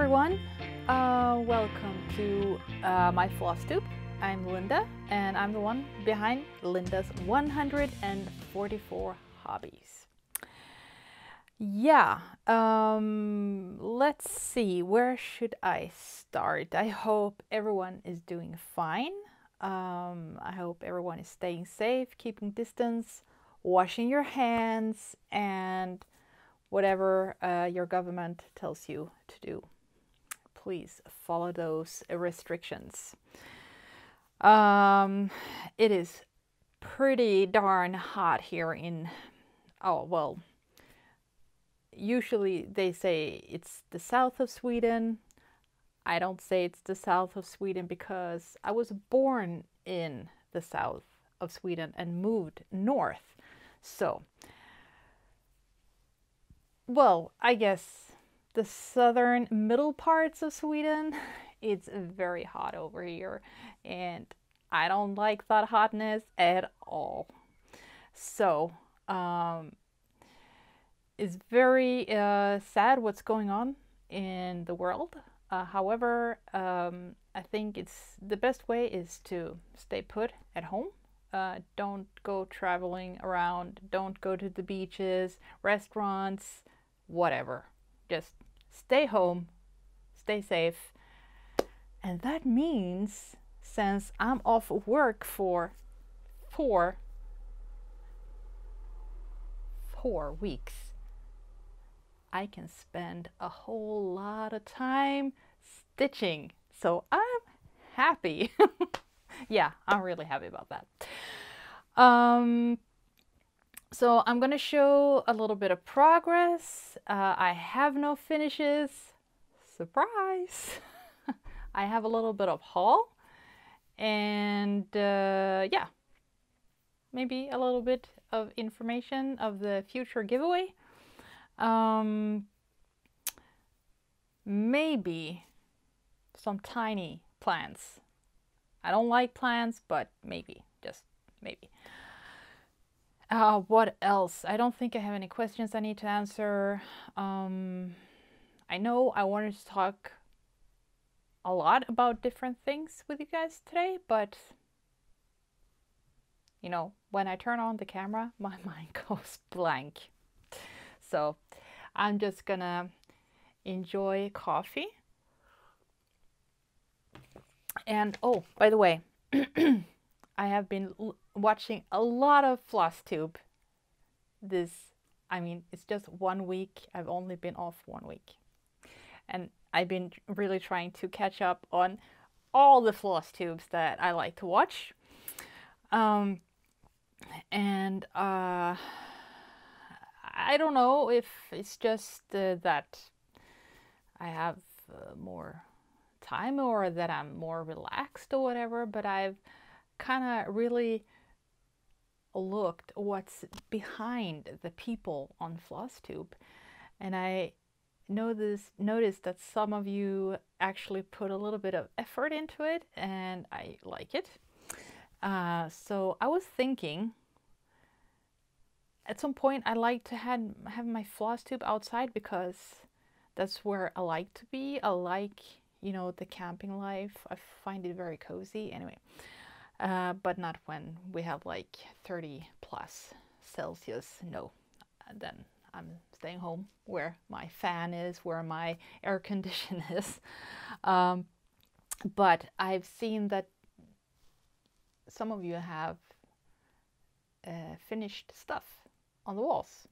everyone, welcome to my Flosstube. I'm Linda and I'm the one behind Linda's 144 Hobbies. Yeah, let's see, where should I start? I hope everyone is doing fine. I hope everyone is staying safe, keeping distance, washing your hands, and whatever your government tells you to do. Please follow those restrictions. It is pretty darn hot here in, oh, well, usually they say it's the south of Sweden. I don't say it's the south of Sweden because I was born in the south of Sweden and moved north. So, well, I guess the southern middle parts of Sweden, it's very hot over here and I don't like that hotness at all. So, it's very sad what's going on in the world. However, I think it's the best way is to stay put at home. Don't go traveling around, don't go to the beaches, restaurants, whatever. Just stay home, stay safe. And that means, since I'm off work for 4 weeks, I can spend a whole lot of time stitching. So I'm happy. Yeah, I'm really happy about that. So I'm going to show a little bit of progress. I have no finishes. Surprise! I have a little bit of haul. And yeah, maybe a little bit of information of the future giveaway. Maybe some tiny plants. I don't like plants, but maybe, just maybe. What else? I don't think I have any questions I need to answer. I know I wanted to talk a lot about different things with you guys today, but you know, when I turn on the camera, my mind goes blank. So I'm just gonna enjoy coffee. And oh, by the way, I have been watching a lot of Flosstube. I mean, it's just 1 week. I've only been off 1 week. And I've been really trying to catch up on all the Flosstubes that I like to watch. I don't know if it's just that I have more time or that I'm more relaxed or whatever, but I've kind of really looked what's behind the people on Flosstube, and I noticed that some of you actually put a little bit of effort into it, and I like it. So I was thinking, at some point, I like to have my Flosstube outside because that's where I like to be. I like, you know, the camping life. I find it very cozy anyway, but not when we have like 30 plus Celsius. No, then I'm staying home where my fan is, where my air condition is. But I've seen that some of you have finished stuff on the walls.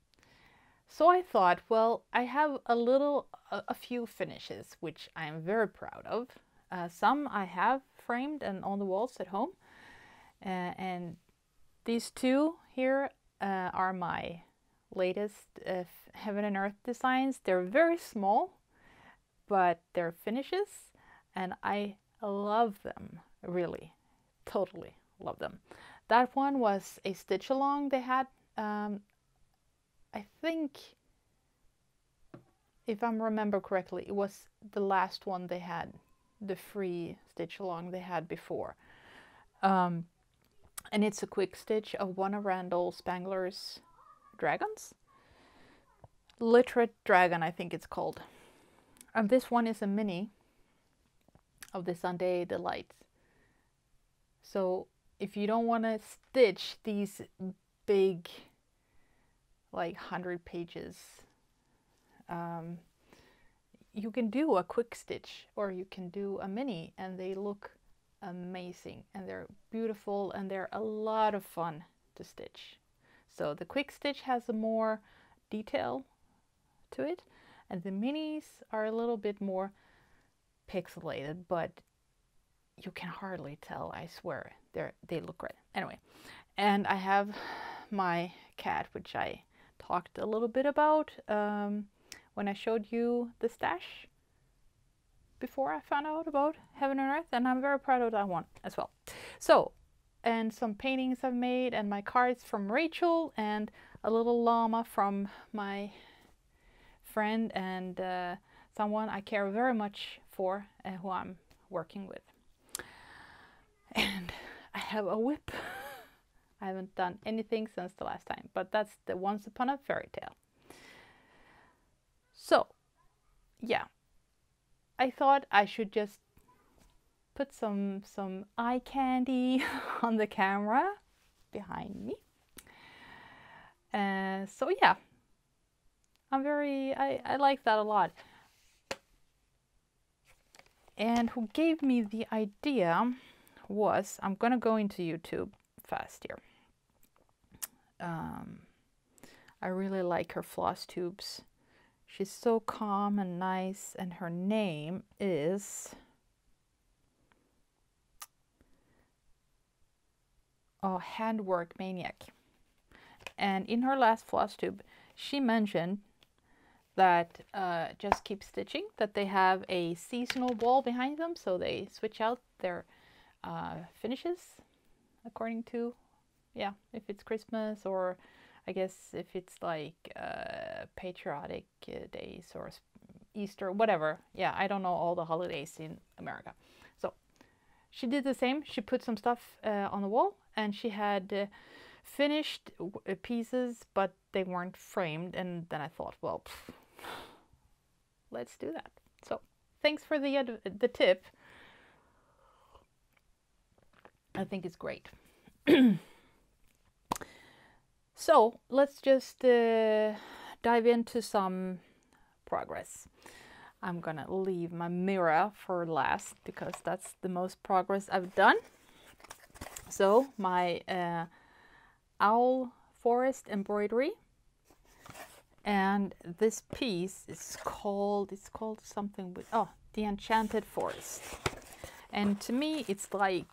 So I thought, well, I have a few finishes, which I'm very proud of. Some I have framed and on the walls at home. And these two here are my latest Heaven and Earth designs. They're very small, but they're finishes. And I love them, really, totally love them. That one was a stitch along they had. I think, if I remember correctly, it was the last one they had, the free stitch along they had before. And it's a quick stitch of one of Randall Spangler's dragons. Literate Dragon, I think it's called. And this one is a mini of the Sunday Delights. So if you don't want to stitch these big, like 100 pages, you can do a quick stitch or you can do a mini, and they look amazing and they're beautiful and they're a lot of fun to stitch. So the quick stitch has a more detail to it, and the minis are a little bit more pixelated, but you can hardly tell, I swear. They look great. Anyway, and I have my cat, which I talked a little bit about when I showed you the stash before I found out about Heaven and Earth, and I'm very proud of that one as well. So, and some paintings I've made, and my cards from Rachel, and a little llama from my friend and someone I care very much for and who I'm working with. And I have a whip. I haven't done anything since the last time, but that's the Once Upon a Fairy Tale. So, yeah, I thought I should just put some eye candy on the camera behind me. So yeah, I like that a lot. And who gave me the idea was, I'm gonna go into YouTube fast here. I really like her Flosstubes. She's so calm and nice, and her name is Handwork Maniac. And in her last Flosstube, she mentioned that Just Keep Stitching, that they have a seasonal wall behind them, so they switch out their finishes according to, yeah, if it's Christmas, or I guess if it's like patriotic days or Easter, whatever. Yeah, I don't know all the holidays in America. So she did the same. She put some stuff on the wall, and she had finished pieces, but they weren't framed. And then I thought, well, let's do that. So thanks for the tip. I think it's great. So let's just dive into some progress. I'm gonna leave my mirror for last because that's the most progress I've done. So my Owl Forest Embroidery, and this piece is called, it's called something with, oh, the Enchanted Forest. And to me it's like,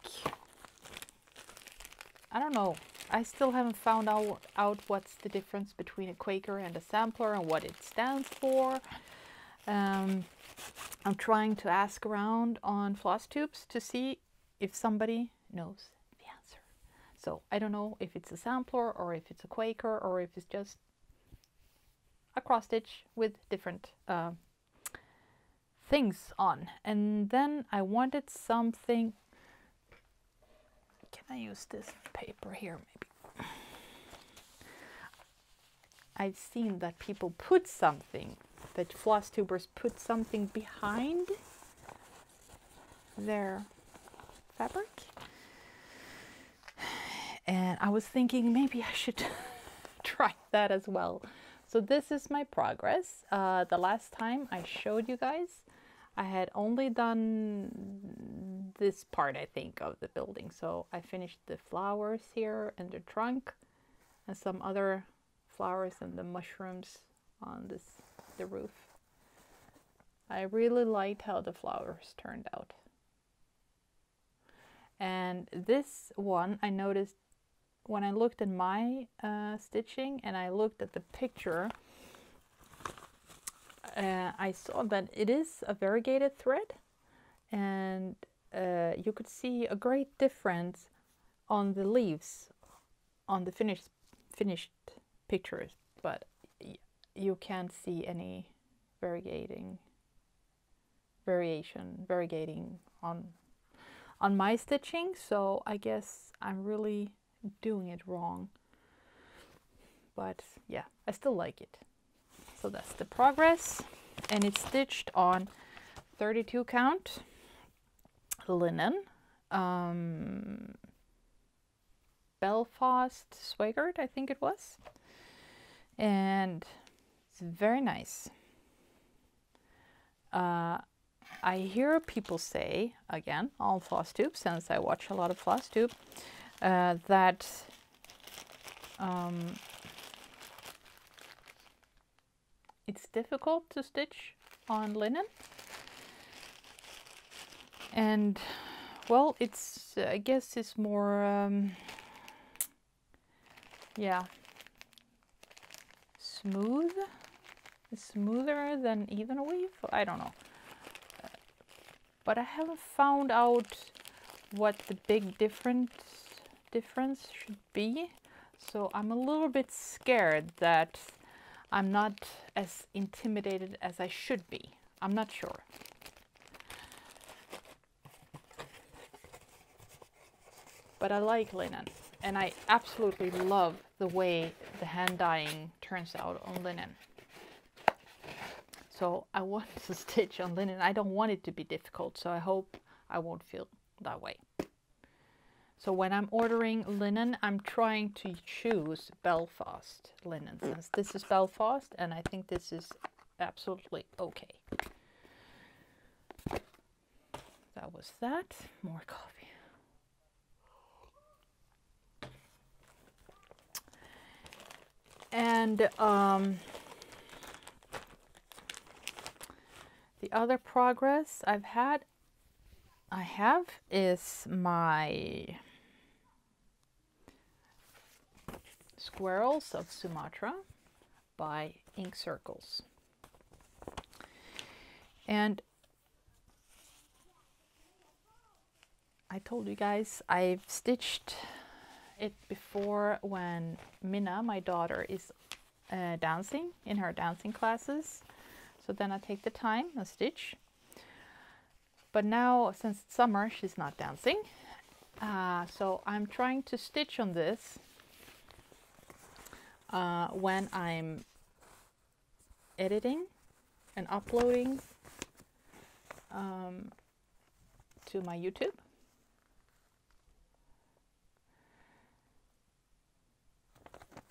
I don't know, I still haven't found out what's the difference between a Quaker and a sampler and what it stands for. I'm trying to ask around on Flosstubes to see if somebody knows the answer. So I don't know if it's a sampler or if it's a Quaker or if it's just a cross stitch with different things on. And then I wanted something. Can I use this paper here, maybe? I've seen that people put something, that Flosstubers put something behind their fabric. And I was thinking maybe I should try that as well. So this is my progress. The last time I showed you guys, I had only done this part, I think, of the building. So I finished the flowers here and the trunk and some other flowers and the mushrooms on this, the roof. I really liked how the flowers turned out. And this one, I noticed when I looked at my stitching and I looked at the picture, I saw that it is a variegated thread, and you could see a great difference on the leaves on the finished pictures, but you can't see any variegating on my stitching, so I guess I'm really doing it wrong, but yeah, I still like it. So that's the progress. and it's stitched on 32 count linen, Belfast Swagert, I think it was, and it's very nice. I hear people say, again, on Flosstube, since I watch a lot of Flosstube, that it's difficult to stitch on linen. And, well, it's, I guess it's more, yeah, smooth. It's smoother than even weave, I don't know. But I haven't found out what the big difference should be. So I'm a little bit scared that I'm not as intimidated as I should be. I'm not sure. But I like linen, and I absolutely love the way the hand dyeing turns out on linen. So I want to stitch on linen. I don't want it to be difficult, so I hope I won't feel that way. So when I'm ordering linen, I'm trying to choose Belfast linen, since this is Belfast, and I think this is absolutely okay. That was that. More coffee. And the other progress I've had, is my Squirrels of Sumatra by Ink Circles. And I told you guys I've stitched it before when Minna, my daughter, is dancing in her dancing classes. So then I take the time and stitch. But now, since it's summer, she's not dancing. So I'm trying to stitch on this when I'm editing and uploading to my YouTube.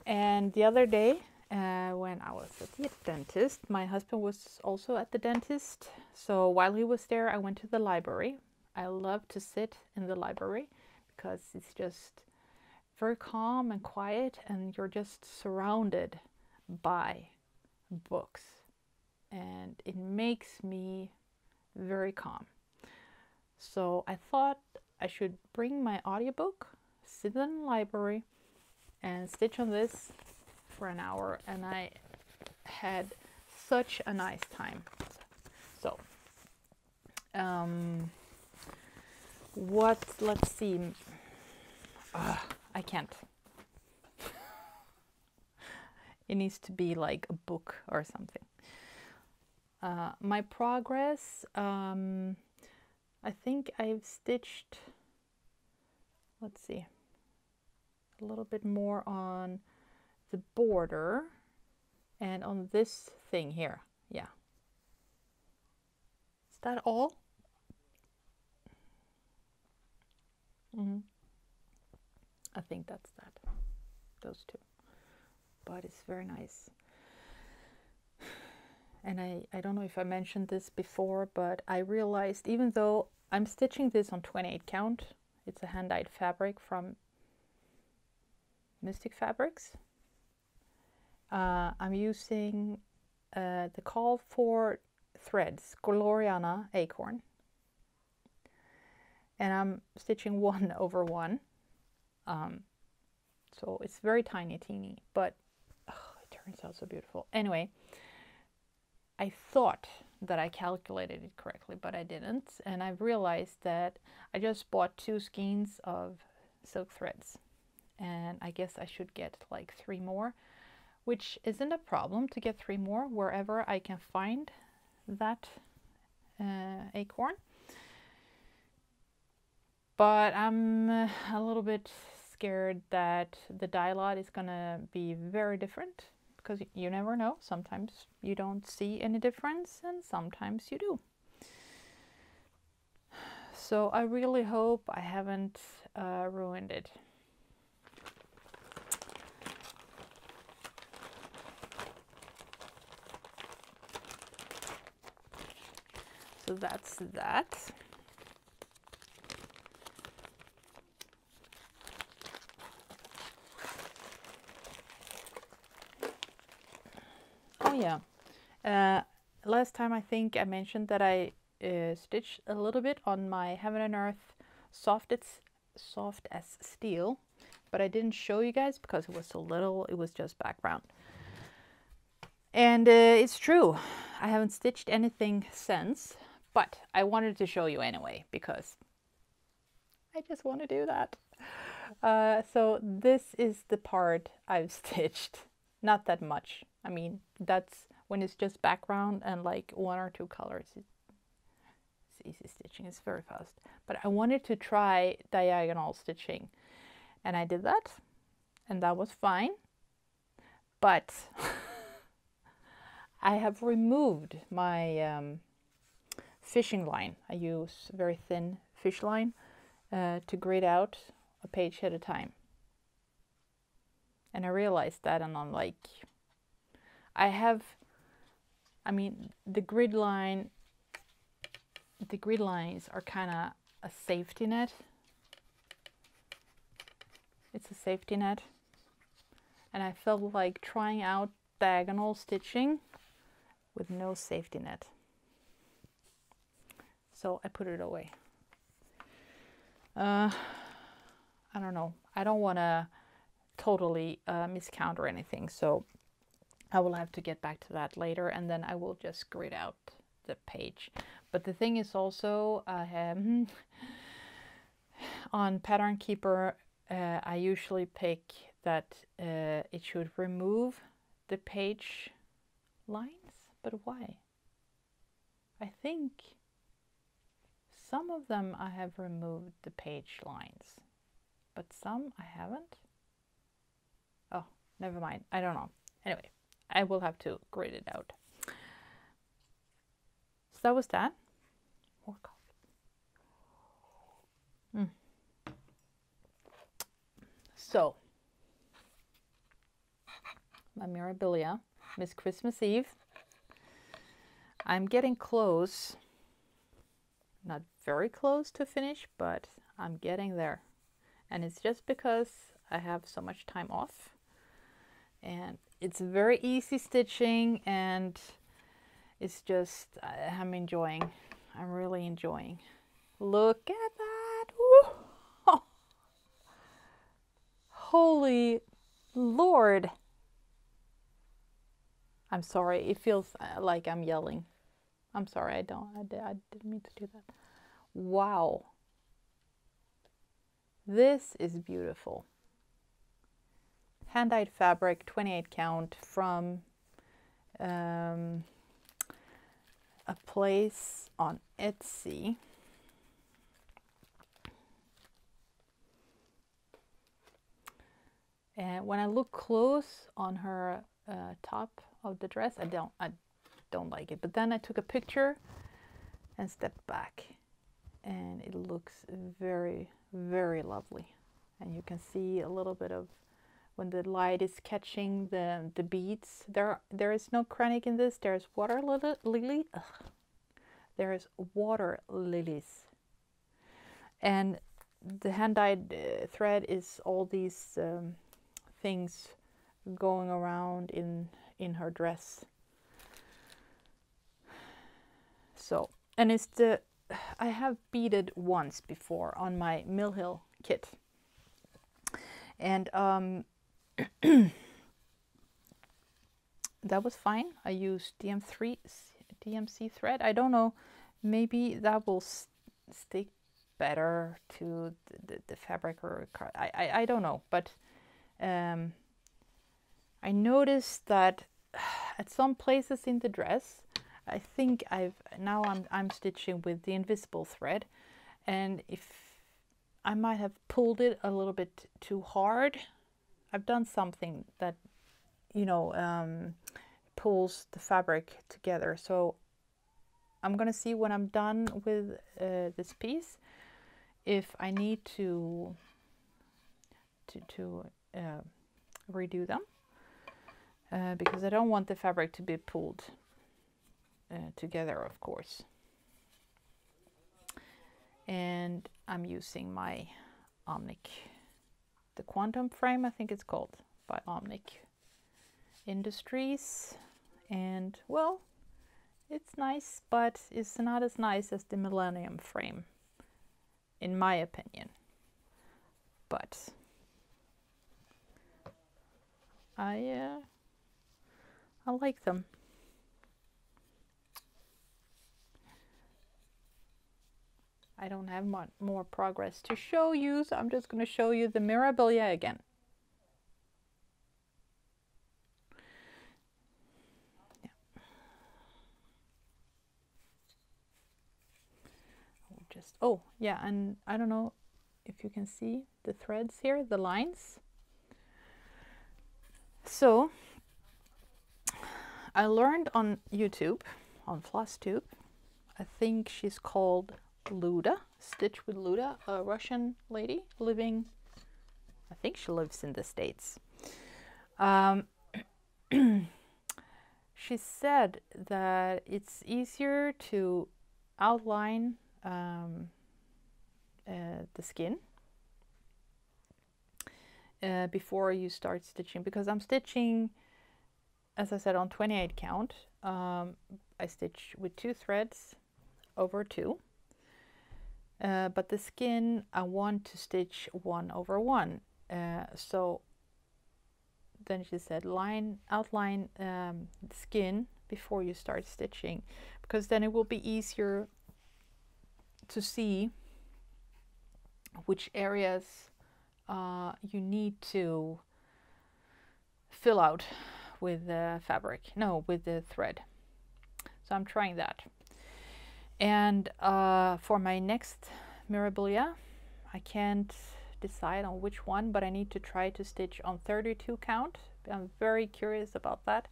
And the other day, when I was at the dentist, my husband was also at the dentist. So while he was there, I went to the library. I love to sit in the library because it's just very calm and quiet, and you're just surrounded by books. And it makes me very calm. So I thought I should bring my audiobook, sit in the library, and stitch on this for an hour, and I had such a nice time. So let's see, I can't. It needs to be like a book or something. My progress, I think I've stitched, let's see, a little bit more on the border and on this thing here. Yeah, is that all? I think that's that, those two, but it's very nice. And I don't know if I mentioned this before, but I realized, even though I'm stitching this on 28 count, it's a hand dyed fabric from Mystic Fabrics. I'm using the call for threads, Gloriana Acorn. And I'm stitching 1/1. So it's very tiny, teeny, but it turns out so beautiful. Anyway, I thought that I calculated it correctly, but I didn't. And I realized that I just bought 2 skeins of silk threads. And I guess I should get like 3 more, which isn't a problem to get 3 more wherever I can find that acorn. But I'm a little bit scared that the dye lot is gonna be very different because you never know. Sometimes you don't see any difference and sometimes you do. So I really hope I haven't ruined it. So that's that. Oh yeah, last time I think I mentioned that I stitched a little bit on my Heaven and Earth soft as steel, but I didn't show you guys because it was so little, it was just background. And it's true, I haven't stitched anything since, but I wanted to show you anyway because I just want to do that. So this is the part I've stitched, not that much. I mean, that's when it's just background and like one or two colors. Easy stitching, it's very fast, but I wanted to try diagonal stitching and I did that and that was fine, but I have removed my fishing line. I use very thin fish line to grid out a page at a time, and I realized that, and I'm like, I mean the grid lines are kind of a safety net. It's a safety net. And I felt like trying out diagonal stitching with no safety net. So I put it away. I don't know. I don't want to totally miscount or anything. So I will have to get back to that later. And then I will just grid out the page. But the thing is also on Pattern Keeper I usually pick that it should remove the page lines, but why? I think some of them I have removed the page lines, but some I haven't. Oh, never mind, I don't know. Anyway, I will have to grid it out. So that was that. More coffee. So, my Mirabilia, Miss Christmas Eve. I'm getting close. Not very close to finish, but I'm getting there. And it's just because I have so much time off. And it's very easy stitching, and it's just, I'm enjoying. I'm really enjoying. Look at that! Woo! Oh. Holy Lord! I'm sorry. It feels like I'm yelling. I'm sorry. I didn't mean to do that. Wow. This is beautiful. Hand-dyed fabric, 28 count from a place on Etsy. And when I look close on her top of the dress, I don't like it, but then I took a picture and stepped back and it looks very, very lovely. And you can see a little bit of when the light is catching the beads. There is no Krennik in this. There's water lily. Ugh. There is water lilies. And the hand-dyed thread is all these things going around in her dress. So, and it's I have beaded once before on my Mill Hill kit. And that was fine. I used DMC thread. I don't know, maybe that will stick better to the fabric or card. I don't know, but I noticed that at some places in the dress, I think now I'm stitching with the invisible thread, and if I might have pulled it a little bit too hard. I've done something that you know, pulls the fabric together. So I'm gonna see when I'm done with this piece if I need to redo them, because I don't want the fabric to be pulled together, of course. And I'm using my Omnic, the Quantum frame, I think it's called, by Omnic Industries. And well, it's nice, but it's not as nice as the Millennium frame, in my opinion. But I like them. I don't have much more progress to show you, so I'm just going to show you the Mirabilia again. Yeah. I'll just, oh yeah, and I don't know if you can see the threads here, the lines. So I learned on YouTube, on Flosstube, I think she's called Luda, Stitch with Luda, a Russian lady living, I think she lives in the States. She said that it's easier to outline the skin before you start stitching, because I'm stitching, as I said, on 28 count. I stitch with 2 threads over 2. But the skin, I want to stitch 1 over 1. So then she said, outline the skin before you start stitching, because then it will be easier to see which areas you need to fill out with the fabric, no, with the thread. So I'm trying that. And for my next Mirabilia, I can't decide on which one, but I need to try to stitch on 32 count. I'm very curious about that.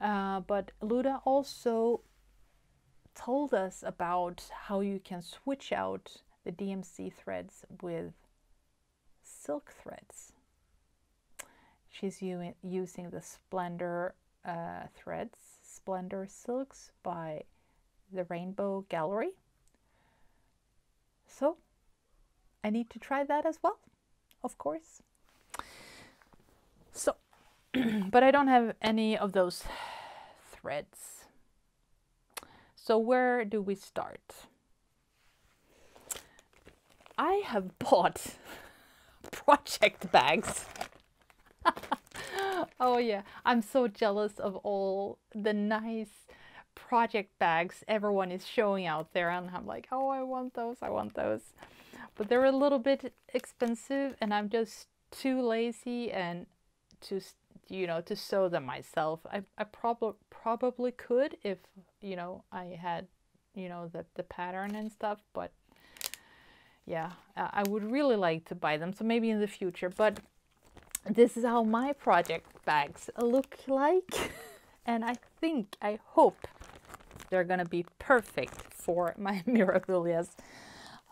But Luda also told us about how you can switch out the DMC threads with silk threads. She's using the Splendor threads, Splendor Silks by the Rainbow Gallery. So I need to try that as well, of course. So, but I don't have any of those threads. So where do we start? I have bought project bags. Oh yeah, I'm so jealous of all the nice project bags everyone is showing out there, and I'm like, oh, I want those, I want those. But they're a little bit expensive, and I'm just too lazy and to sew them myself. I probably could if, you know, I had, you know, the pattern and stuff, but yeah, I would really like to buy them, so maybe in the future. But this is how my project bags look like. And I hope they're gonna be perfect for my Mirabilias.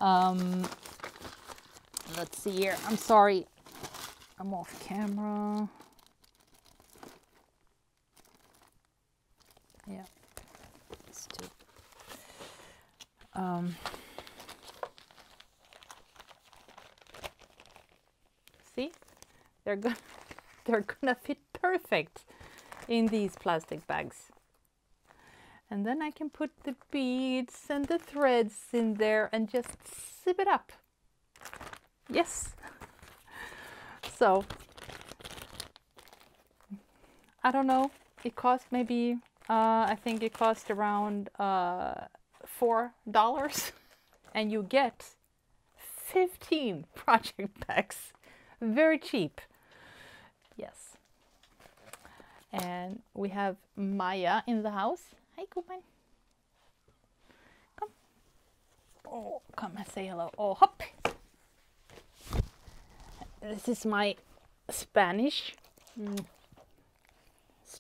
Let's see here. I'm sorry, I'm off camera. Yeah, let's do. See, they're gonna fit perfect in these plastic bags. And then I can put the beads and the threads in there and just zip it up. Yes. So I don't know, it cost maybe I think it cost around $4, and you get 15 project bags. Very cheap. Yes. And we have Maya in the house. Hi, Kuman. Come. Oh, come and say hello. Oh, hop. This is my Spanish.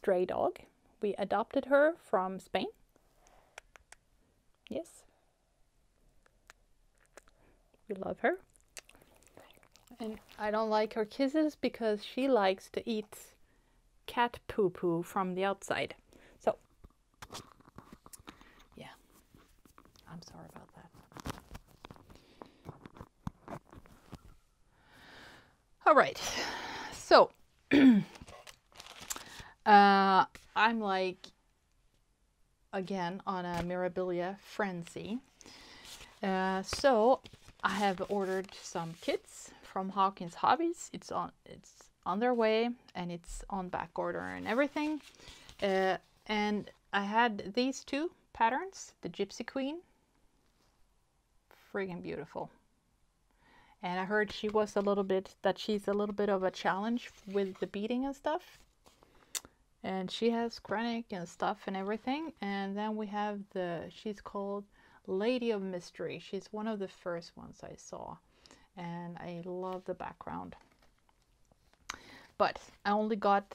stray dog. We adopted her from Spain. Yes. We love her. And I don't like her kisses because she likes to eat cat poo-poo from the outside. So, yeah, I'm sorry about that. All right, so I'm like, again, on a Mirabilia frenzy. So I have ordered some kits from Hawkins Hobbies. It's on their way, and it's on back order and everything. And I had these two patterns, the Gypsy Queen, friggin' beautiful. And I heard she was a little bit, that she's a little bit of a challenge with the beading and stuff. And she has Krennik and stuff and everything. And then we have she's called Lady of Mystery. She's one of the first ones I saw. And I love the background. But I only got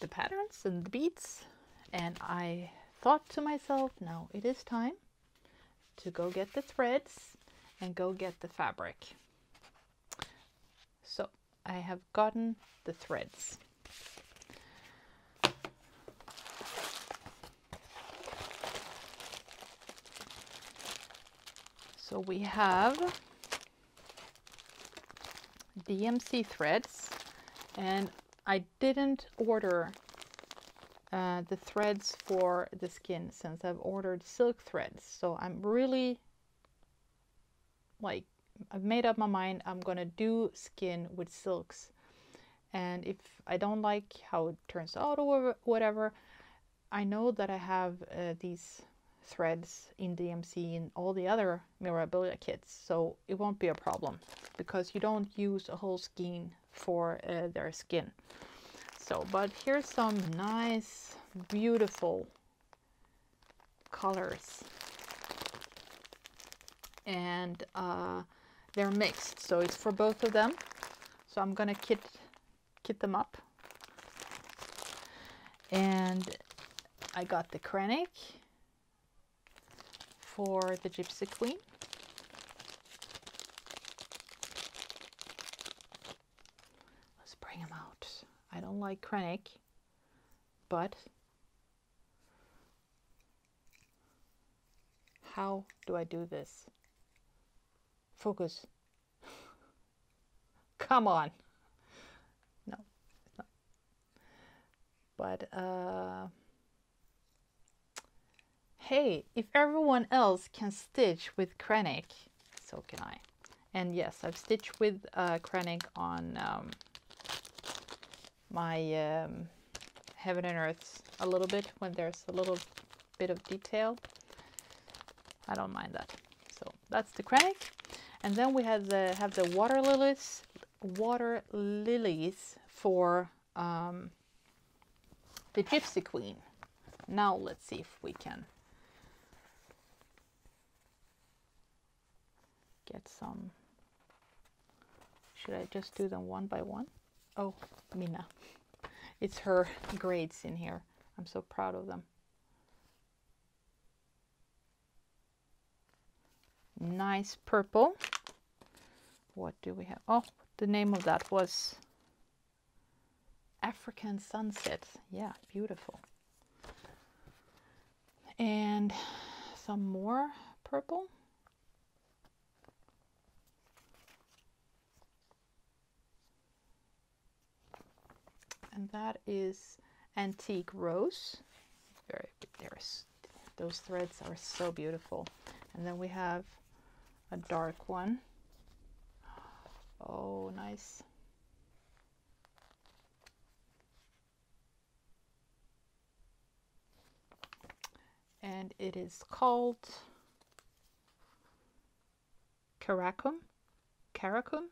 the patterns and the beads. And I thought to myself, now it is time to go get the threads and go get the fabric. So I have gotten the threads. So we have DMC threads, and I didn't order the threads for the skin since I've ordered silk threads. So I'm really like, I've made up my mind, I'm gonna do skin with silks, and if I don't like how it turns out or whatever, I know that I have these threads in DMC and all the other Mirabilia kits, so it won't be a problem because you don't use a whole skein for their skin. So, but here's some nice, beautiful colors, and they're mixed, so it's for both of them. So I'm gonna kit them up, and I got the Krennik for the Gypsy Queen. Let's bring him out. I don't like Krennik, but how do I do this? Focus. Come on. No, it's not. But hey, if everyone else can stitch with Krennik, so can I. And yes, I've stitched with Krennik on my Heaven and Earth a little bit when there's a little bit of detail. I don't mind that. So that's the Krennik. And then we have the water lilies for the Gypsy Queen. Now let's see if we can get some. Should I just do them one by one? Oh, Mina. It's her grades in here. I'm so proud of them. Nice purple. What do we have? Oh, the name of that was African Sunset. Yeah, beautiful. And some more purple. And that is Antique Rose. There's, those threads are so beautiful. And then we have a dark one. Oh, nice. And it is called Caracum. Caracum?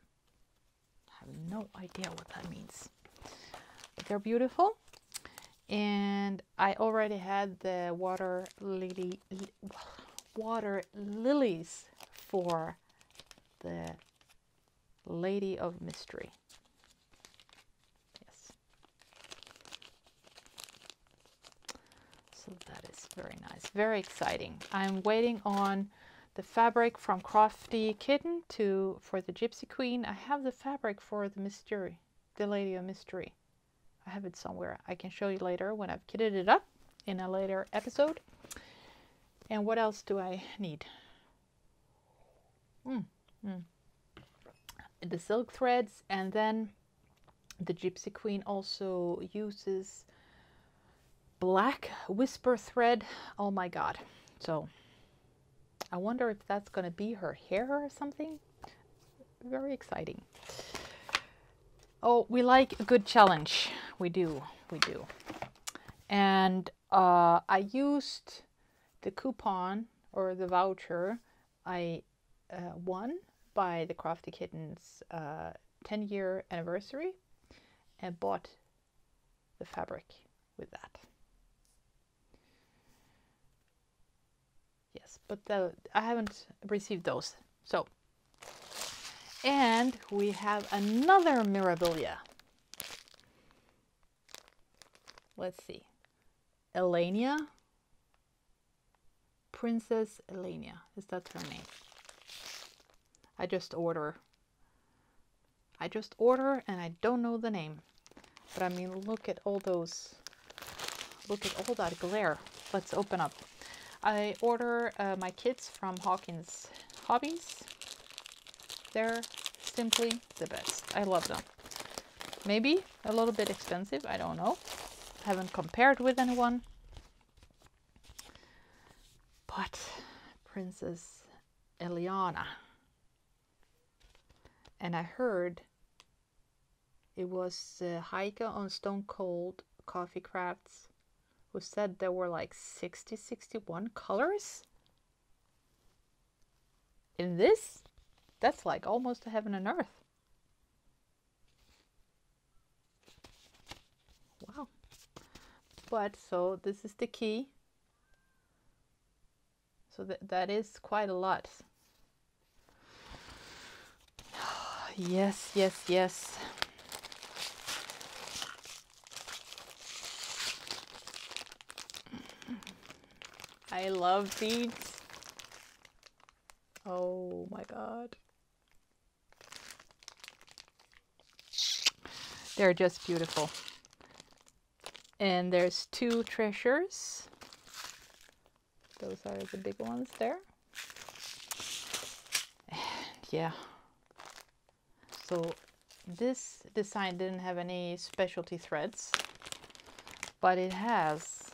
I have no idea what that means. They're beautiful, and I already had the water lilies for the Lady of Mystery. Yes, That is very nice, very exciting. I'm waiting on the fabric from Crafty Kitten for the Gypsy Queen. I have the fabric for the mystery, the Lady of Mystery. I have it somewhere. I can show you later when I've kitted it up in a later episode. And what else do I need? The silk threads, and then the Gypsy Queen also uses black whisper thread. Oh my god. So I wonder if that's going to be her hair or something. Very exciting. Oh, we like a good challenge. We do. We do. And I used the coupon or the voucher I won by the Crafty Kittens 10-year anniversary and bought the fabric with that. Yes, but I haven't received those. So, and we have another Mirabilia. Let's see. Elenia. Princess Elenia. Is that her name? I just order and I don't know the name. But I mean, look at all those. Look at all that glare. Let's open up. I order my kits from Hawkins Hobbies. They're simply the best. I love them. Maybe a little bit expensive, I don't know. Haven't compared with anyone. But Princess Eliana. And I heard it was Heike on Stone Cold Coffee Crafts who said there were like 61 colors in this. That's like almost a Heaven and Earth. Wow. But so this is the key. So that is quite a lot. Yes, yes, yes. I love these. Oh my god. They're just beautiful. And there's two treasures. Those are the big ones there. And yeah. So this design didn't have any specialty threads, but it has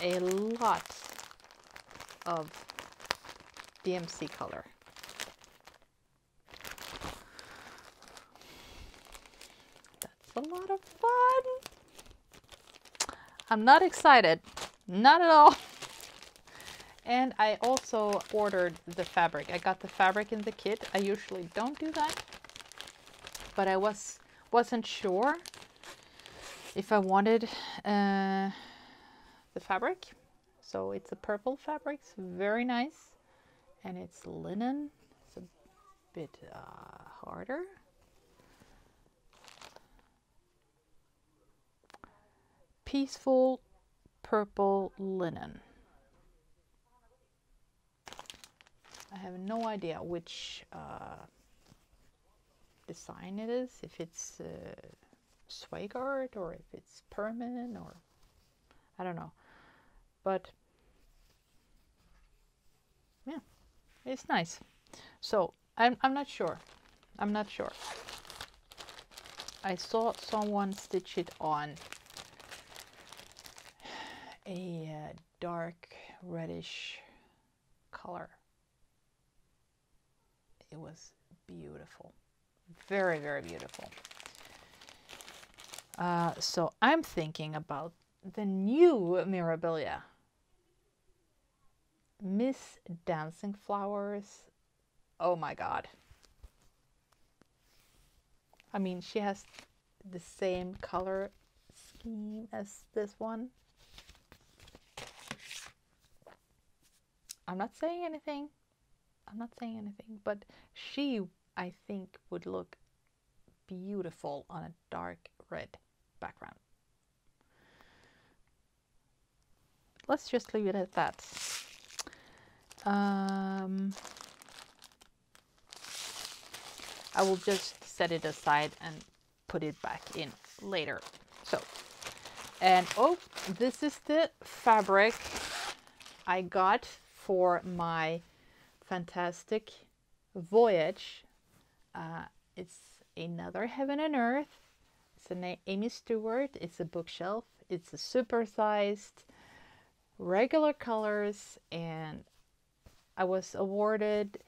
a lot of DMC color. That's a lot of fun. I'm not excited, not at all. And I also ordered the fabric. I got the fabric in the kit. I usually don't do that, but I wasn't sure if I wanted the fabric. So it's a purple fabric, it's very nice, and it's linen. It's a bit harder, peaceful purple linen. I have no idea which design it is, if it's Swagert or if it's permanent, or I don't know. But yeah, it's nice. So I'm not sure. I'm not sure. I saw someone stitch it on a dark reddish color. It was beautiful. Very, very beautiful. So I'm thinking about the new Mirabilia. Miss Dancing Flowers. Oh my god. I mean, she has the same color scheme as this one. I'm not saying anything. I'm not saying anything, but she, I think, would look beautiful on a dark red background. let's just leave it at that. I will just set it aside and put it back in later. So, and oh, this is the fabric I got for my Fantastic Voyage. It's another Heaven and Earth. It's an Amy Stewart. It's a bookshelf. It's a supersized, regular colors, and I was awarded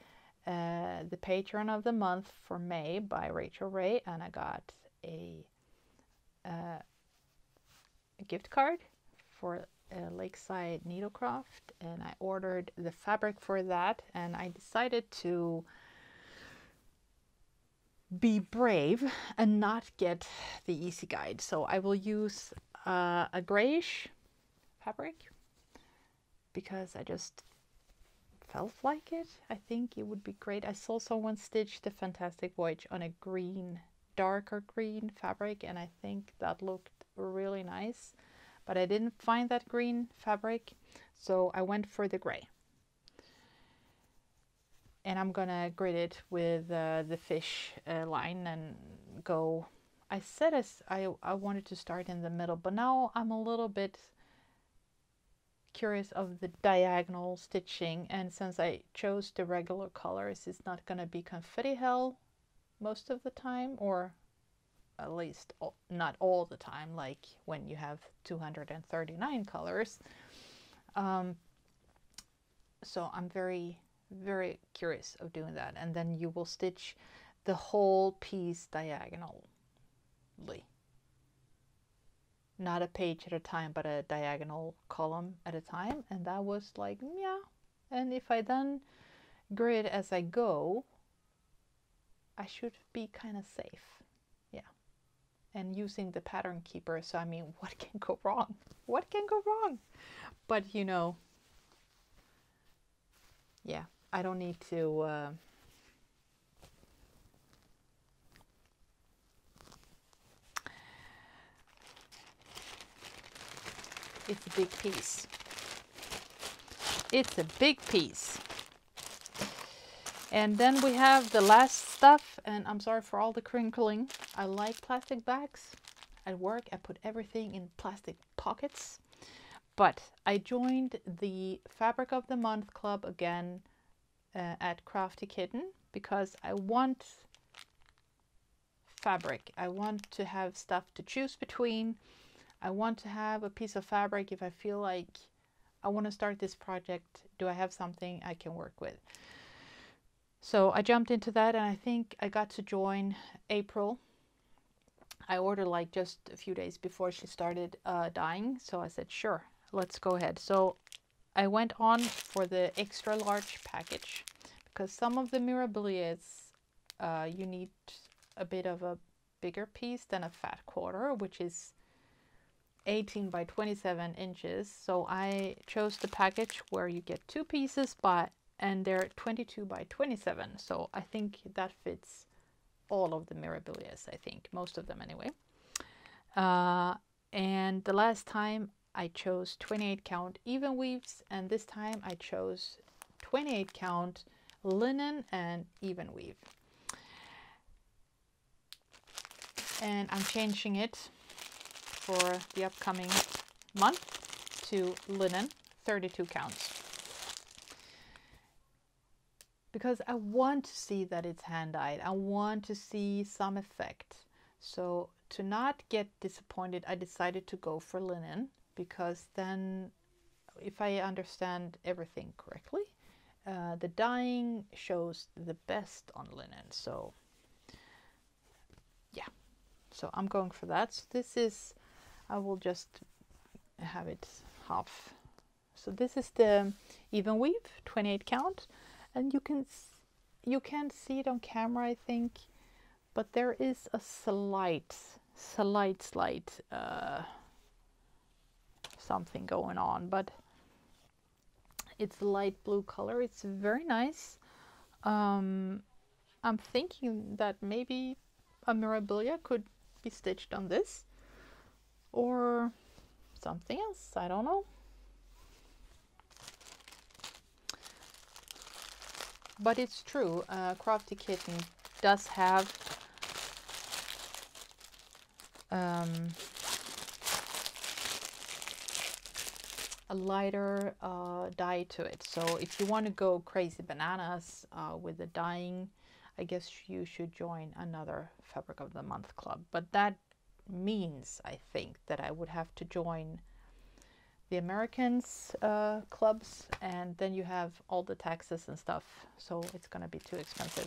the Patron of the Month for May by Rachel Ray, and I got a gift card for Lakeside Needlecraft, and I ordered the fabric for that, and I decided to be brave and not get the easy guide. So I will use a grayish fabric because I just felt like it. I think it would be great. I saw someone stitch the Fantastic Voyage on a green, darker green fabric, and I think that looked really nice, but I didn't find that green fabric, so I went for the gray. And I'm gonna grid it with the fish line and go. I said I wanted to start in the middle, but now I'm a little bit curious of the diagonal stitching, and since I chose the regular colors, it's not gonna be confetti hell most of the time, or at least not all the time, like when you have 239 colors. So I'm very, very curious of doing that, and then you will stitch the whole piece diagonally, not a page at a time, but a diagonal column at a time. And that was like, yeah. And if I then grid as I go, I should be kind of safe. Yeah. And using the Pattern Keeper, so I mean, what can go wrong? What can go wrong? But you know, yeah, I don't need to it's a big piece. It's a big piece. And then we have the last stuff, and I'm sorry for all the crinkling. I like plastic bags. At work, I put everything in plastic pockets. But I joined the Fabric of the Month Club again at Crafty Kitten because I want fabric. I want to have stuff to choose between. I want to have a piece of fabric if I feel like I want to start this project. Do I have something I can work with? So I jumped into that, and I think I got to join April. I ordered like just a few days before she started dyeing, so I said, sure, let's go ahead. So I went on for the extra large package because some of the Mirabilia, you need a bit of a bigger piece than a fat quarter, which is 18 by 27 inches. So I chose the package where you get two pieces, and they're 22 by 27. So I think that fits all of the Mirabilias, I think, most of them anyway. And the last time I chose 28 count even weaves, and this time I chose 28 count linen and even weave. And I'm changing it for the upcoming month to linen, 32 counts. Because I want to see that it's hand-dyed. I want to see some effect. So to not get disappointed, I decided to go for linen, because then if I understand everything correctly, the dyeing shows the best on linen. So yeah, so I'm going for that. So this is, I will just have it half. So this is the even weave, 28 count. And you can see it on camera, I think, but there is a slight something going on, but it's a light blue color. It's very nice. I'm thinking that maybe a Mirabilia could be stitched on this or something else. I don't know. But it's true, Crafty Kitten does have a lighter dye to it. So if you want to go crazy bananas with the dyeing, I guess you should join another Fabric of the Month club. But that means, I think, that I would have to join the Americans clubs, and then you have all the taxes and stuff, so it's gonna be too expensive.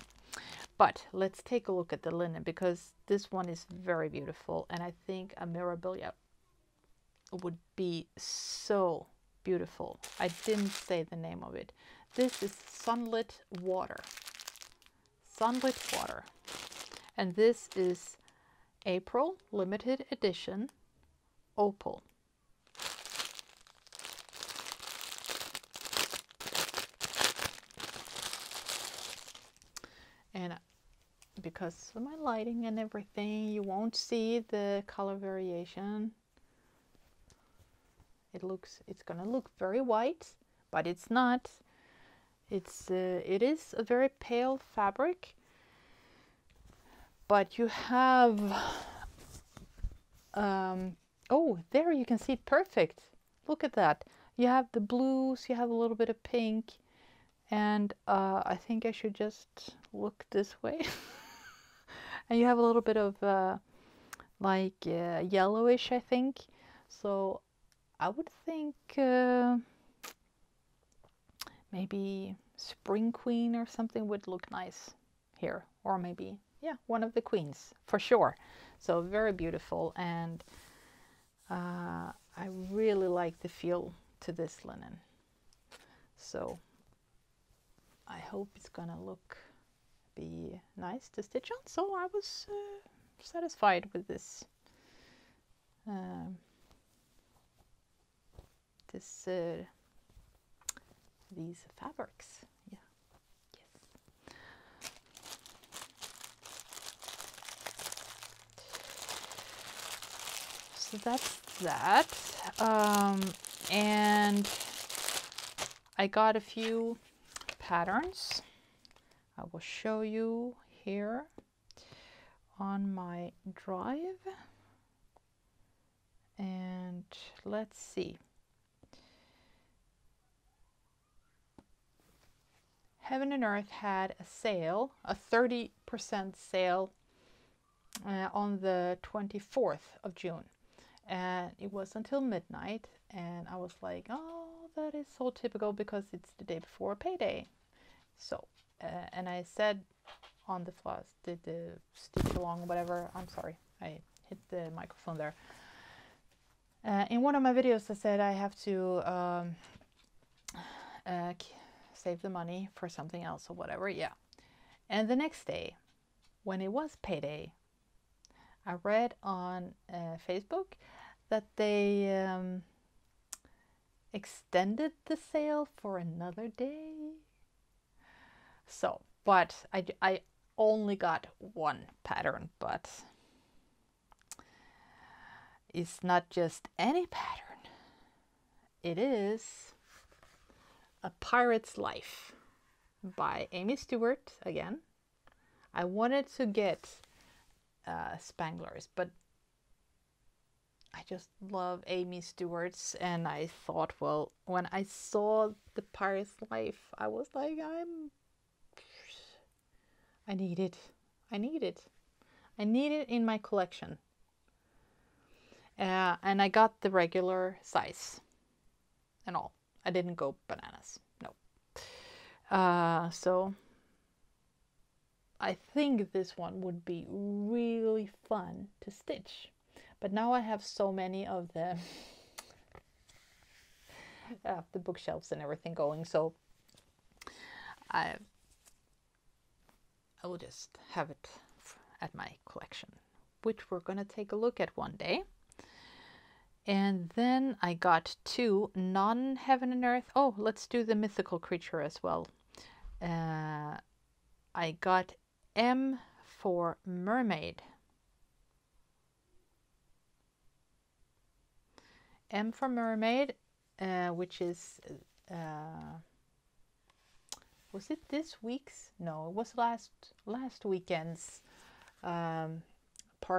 But let's take a look at the linen, because this one is very beautiful, and I think a Mirabilia would be so beautiful. I didn't say the name of it. This is Sunlit Water. Sunlit Water. And this is April limited edition Opal. And because of my lighting and everything, you won't see the color variation. It's gonna look very white, but it's not. It is a very pale fabric, but you have, oh, there you can see it perfect. Look at that. You have the blues, you have a little bit of pink, and I think I should just look this way. And you have a little bit of like yellowish, I think. So I would think maybe Spring Queen or something would look nice here, or maybe, yeah, one of the queens for sure. So very beautiful, and I really like the feel to this linen. So I hope it's gonna be nice to stitch on. So I was satisfied with this these fabrics. Yeah. Yes. So that's that. And I got a few patterns. I will show you here on my drive, and let's see. Heaven and Earth had a sale, a 30% sale on the 24th of June, and it was until midnight, and I was like, oh, that is so typical, because it's the day before payday. So, and I said on the floss, did the stitch along, whatever, I'm sorry, I hit the microphone there. In one of my videos I said I have to save the money for something else or whatever, yeah. And the next day, when it was payday, I read on Facebook that they extended the sale for another day. So, but I only got one pattern, but it's not just any pattern. It is A Pirate's Life by Amy Stewart again. I wanted to get Spanglers, but I just love Amy Stewart's, and I thought, well, when I saw the Pirate's Life, I was like, I need it. I need it. I need it in my collection. And I got the regular size and all. I didn't go bananas, no. So I think this one would be really fun to stitch. But now I have so many of the bookshelves and everything going, so I will just have it at my collection, which we're gonna take a look at one day. And then I got two non-Heaven and Earth. Oh, let's do the mythical creature as well. I got M for Mermaid. M for Mermaid, which is was it this week's? No, it was last weekend's part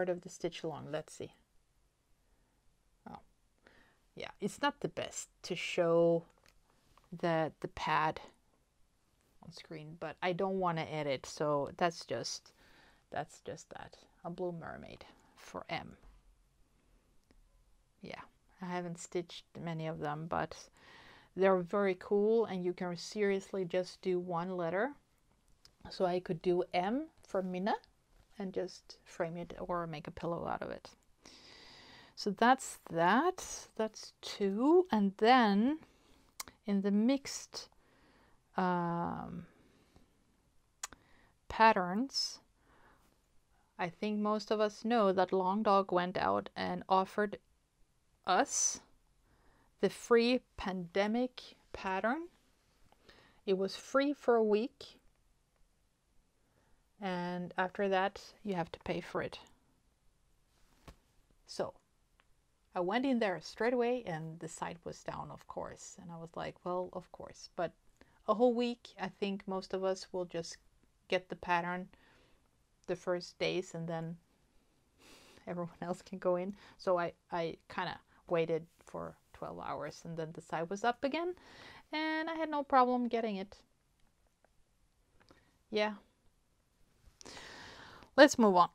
of the stitch along. Let's see. Oh, yeah, it's not the best to show the pad on screen, but I don't want to edit, so that's just that. A Blue Mermaid for M. Yeah, I haven't stitched many of them, but they're very cool, and you can seriously just do one letter. So I could do M for Minna and just frame it or make a pillow out of it. So that's two. And then in the mixed patterns, I think most of us know that Long Dog went out and offered us the free pandemic pattern. It was free for a week, and after that you have to pay for it. So I went in there straight away, and the site was down, of course, and I was like, well, of course. But a whole week, I think most of us will just get the pattern the first days, and then everyone else can go in. So I kind of waited for 12 hours, and then the site was up again, and I had no problem getting it. Yeah, let's move on.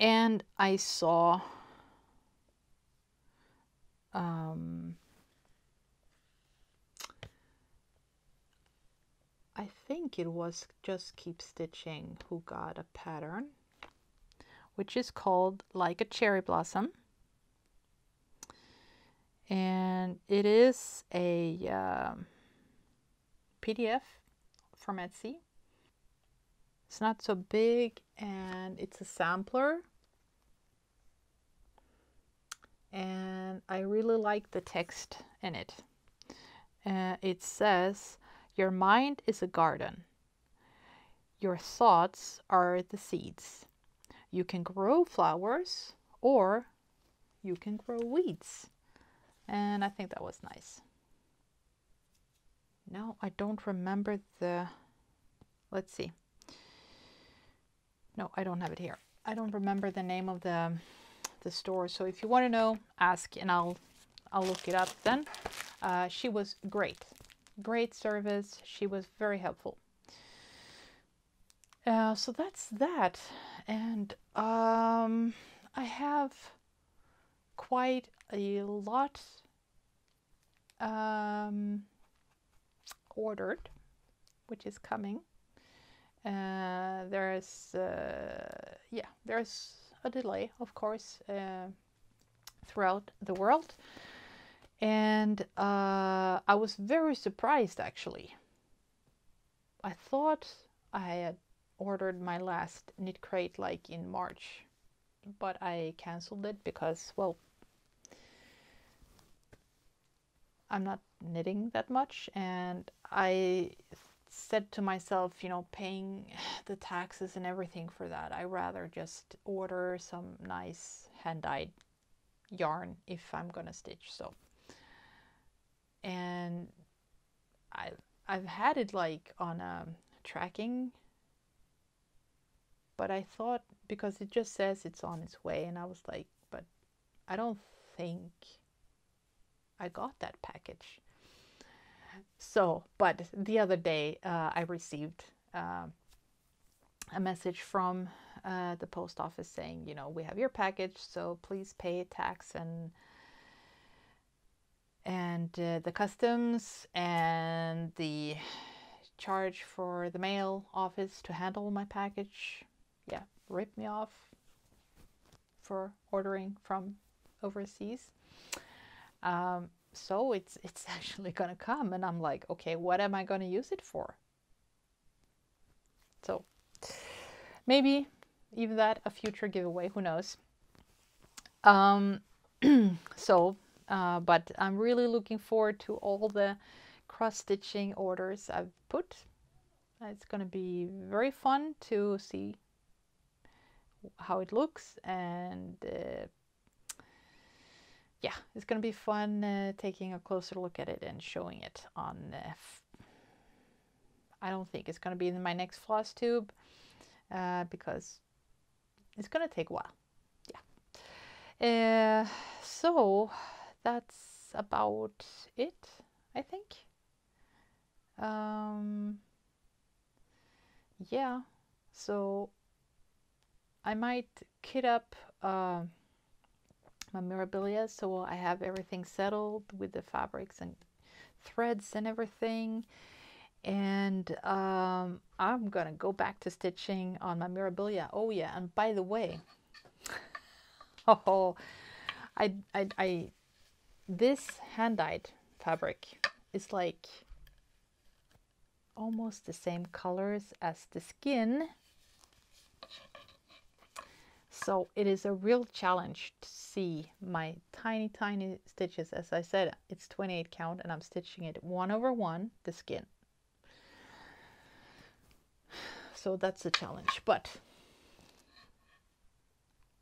And I saw I think it was Just Keep Stitching who got a pattern which is called Like a Cherry Blossom. And it is a PDF from Etsy. It's not so big, and it's a sampler. And I really like the text in it. It says, "Your mind is a garden. Your thoughts are the seeds. You can grow flowers or you can grow weeds." And I think that was nice. No, I don't remember the, let's see. No, I don't have it here. I don't remember the name of the store. So if you want to know, ask, and I'll look it up then. She was great. Great service. She was very helpful. So that's that. And I have quite a lot ordered, which is coming. There's a delay, of course, throughout the world, and I was very surprised, actually. I thought I had ordered my last knit crate like in March, but I canceled it because, well, I'm not knitting that much, and I said to myself, you know, paying the taxes and everything for that, I rather just order some nice hand-dyed yarn if I'm gonna stitch. So, and I've had it like on tracking, but I thought, because it just says it's on its way, and I was like, but I don't think I got that package. So, but the other day I received a message from the post office saying, you know, we have your package, so please pay tax and the customs and the charge for the mail office to handle my package. Yeah, ripped me off for ordering from overseas. So it's actually gonna come, and I'm like, okay, what am I gonna use it for? So maybe even that a future giveaway, who knows? But I'm really looking forward to all the cross-stitching orders I've put. It's gonna be very fun to see how it looks, and yeah, it's going to be fun taking a closer look at it and showing it on I don't think it's going to be in my next floss tube because it's going to take a while. Yeah. So that's about it, I think. Yeah, so I might kit up my Mirabilia so I have everything settled with the fabrics and threads and everything, and I'm gonna go back to stitching on my Mirabilia. Oh yeah, and by the way, oh, I this hand-dyed fabric is like almost the same colors as the skin, so it is a real challenge to see my tiny stitches. As I said, it's 28 count and I'm stitching it 1/1 the skin, so that's a challenge, but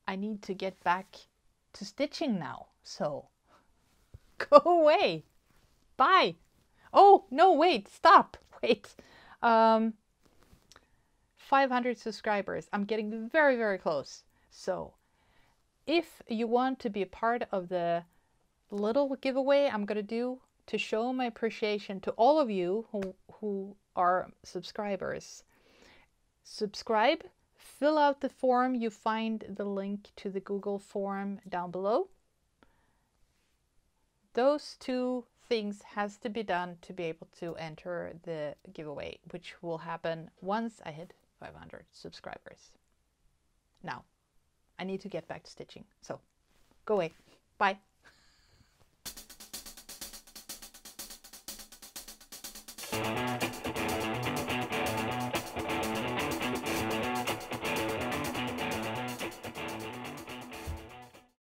I need to get back to stitching now, so go away, bye. Oh no, wait, stop, wait. 500 subscribers, I'm getting very, very close. So if you want to be a part of the little giveaway I'm gonna do to show my appreciation to all of you who are subscribers, subscribe, fill out the form. You find the link to the Google form down below. Those two things has to be done to be able to enter the giveaway, which will happen once I hit 500 subscribers. Now I need to get back to stitching, so go away, bye.